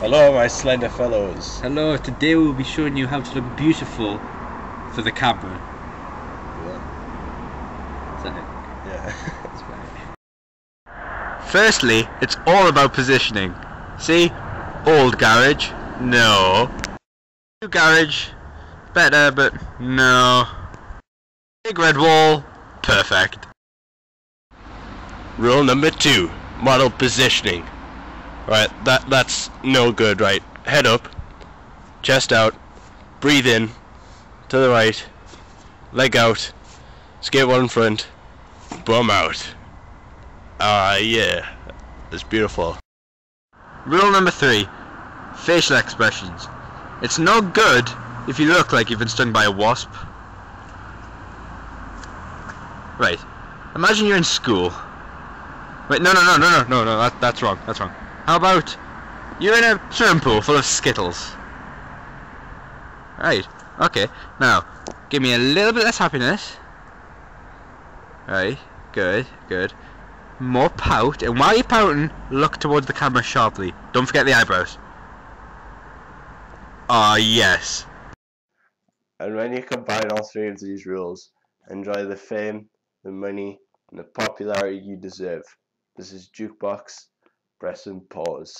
Hello, my slender fellows. Hello, today we'll be showing you how to look beautiful for the camera. Yeah. Is that it? Yeah. That's right. Firstly, it's all about positioning. See? Old garage, no. New garage, better, but no. Big red wall, perfect. Rule number 2, model positioning. Right, that's no good, right? Head up, chest out, breathe in, to the right, leg out, skate one in front, bum out. Yeah, that's beautiful. Rule number 3, facial expressions. It's no good if you look like you've been stung by a wasp. Right, imagine you're in school. Wait, no, that's wrong. How about you're in a swimming pool full of Skittles? Right, okay. Now, give me a little bit less happiness. Right, good. More pout, and while you're pouting, look towards the camera sharply. Don't forget the eyebrows. Ah, yes. And when you combine all 3 of these rules, enjoy the fame, the money, and the popularity you deserve. This is Juke Box. Press and pause.